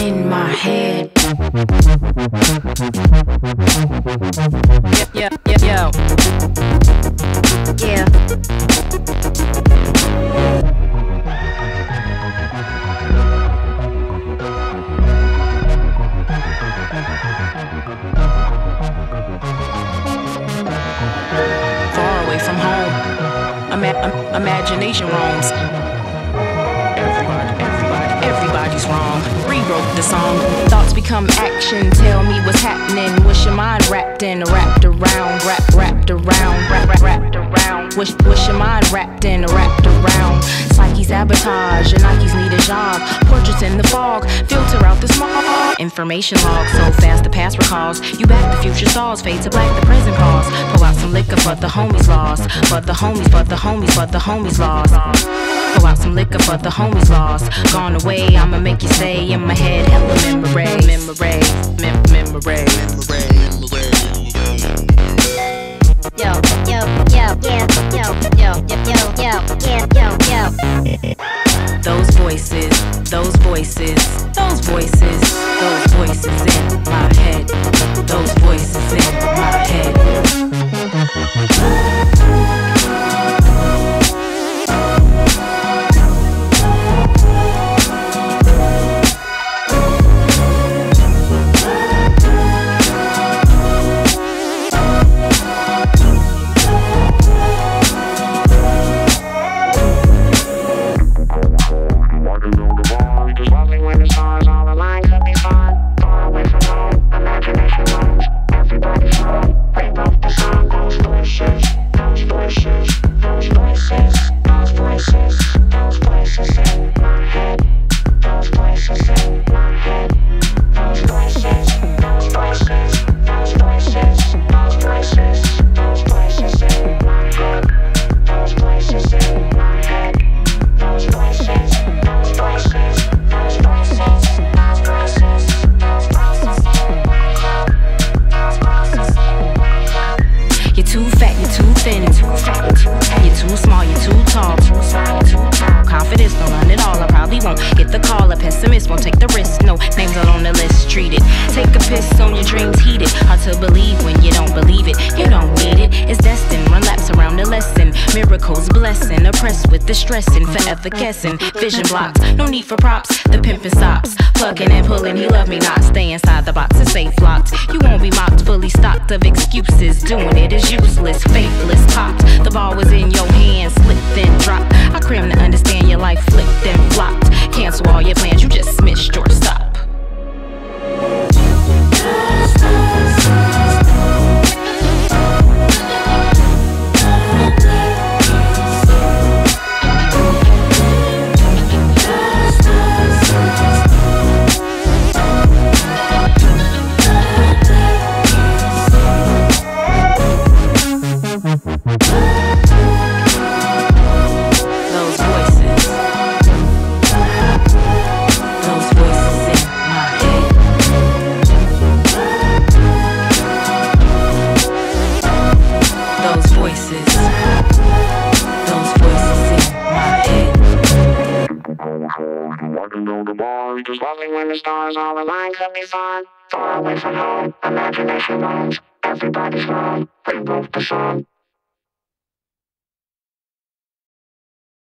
In my head. Yeah, yeah, yeah, yeah. Far away from home, imagination roams. Everybody's wrong. Rewrote the song. Thoughts become action. Tell me what's happening. Wish your mind wrapped in, wrapped around, wrapped around, wrapped around. Wish your mind wrapped in, wrapped around. Psyche sabotage. Your Nikes need a job. Portraits in the fog. Filter out the smog. Information log. So fast the past recalls. You back the future stars. Fade to black the present calls. Pull out some liquor, but the homies lost. But the homies lost. Pull out some liquor, but the homies lost. Gone away, I'ma make you say in my head, hella memory. Yo, yo, yo, yo, yo, yo, yo, yo, yo. Those voices in my head. Those voices in my head. Stressing, forever guessing, vision blocks, no need for props, the pimpin' stops, plugging and pulling, he love me not, stay inside the box, it's safe locked, you won't be mocked, fully stocked of excuses, doing it is useless, faithless, popped, the ball was in your hand, slipped and dropped, I cram to understand your life, flipped and flopped, cancel all your plans, you just missed your stop. Just lovely when the stars all align, could be fun. Far away from home, imagination roams. Everybody's wrong, rewrote the song.